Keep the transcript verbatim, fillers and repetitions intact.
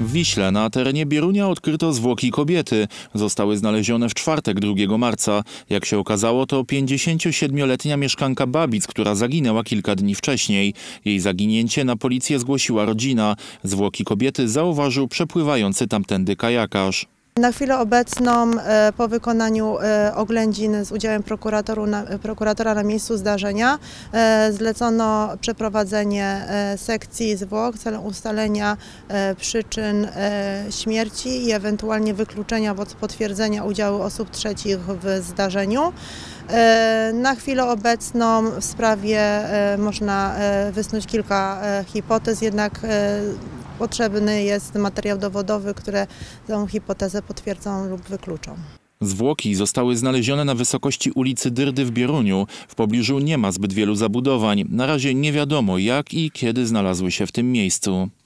W Wiśle na terenie Bierunia odkryto zwłoki kobiety. Zostały znalezione w czwartek drugiego marca. Jak się okazało, to pięćdziesięciosiedmioletnia mieszkanka Babic, która zaginęła kilka dni wcześniej. Jej zaginięcie na policję zgłosiła rodzina. Zwłoki kobiety zauważył przepływający tamtędy kajakarz. Na chwilę obecną po wykonaniu oględzin z udziałem prokuratora na miejscu zdarzenia zlecono przeprowadzenie sekcji zwłok celem ustalenia przyczyn śmierci i ewentualnie wykluczenia potwierdzenia udziału osób trzecich w zdarzeniu. Na chwilę obecną w sprawie można wysnuć kilka hipotez, jednak potrzebny jest materiał dowodowy, które tę hipotezę potwierdzą lub wykluczą. Zwłoki zostały znalezione na wysokości ulicy Dyrdy w Bieruniu. W pobliżu nie ma zbyt wielu zabudowań. Na razie nie wiadomo, jak i kiedy znalazły się w tym miejscu.